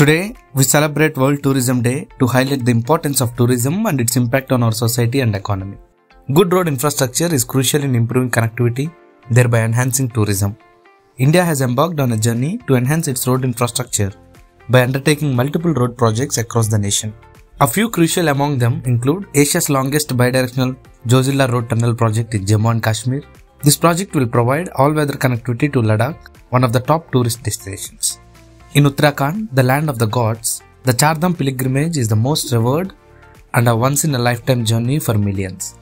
Today, we celebrate World Tourism Day to highlight the importance of tourism and its impact on our society and economy. Good road infrastructure is crucial in improving connectivity, thereby enhancing tourism. India has embarked on a journey to enhance its road infrastructure by undertaking multiple road projects across the nation. A few crucial among them include Asia's longest bidirectional Zojila Road Tunnel project in Jammu and Kashmir. This project will provide all-weather connectivity to Ladakh, one of the top tourist destinations. In Uttarakhand, the land of the gods, the Char Dham pilgrimage is the most revered and a once-in-a-lifetime journey for millions.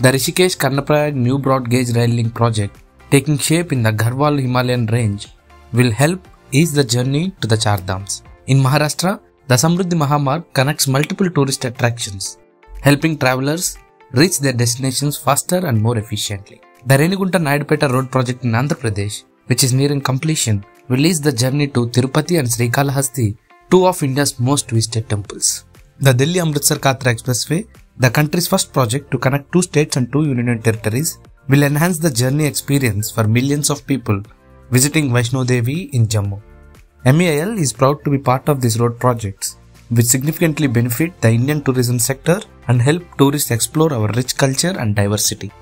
The Rishikesh Karnaprayag New Broad Gauge Rail Link project, taking shape in the Garhwal Himalayan Range, will help ease the journey to the Char Dhams. In Maharashtra, the Samruddhi Mahamarg connects multiple tourist attractions, helping travelers reach their destinations faster and more efficiently. The Renigunta-Naidupeta Road project in Andhra Pradesh, which is nearing completion, will ease the journey to Tirupati and Srikalahasthi, two of India's most visited temples. The Delhi Amritsar Katra Expressway, the country's first project to connect two states and two union territories, will enhance the journey experience for millions of people visiting Vaishno Devi in Jammu. MEIL is proud to be part of these road projects, which significantly benefit the Indian tourism sector and help tourists explore our rich culture and diversity.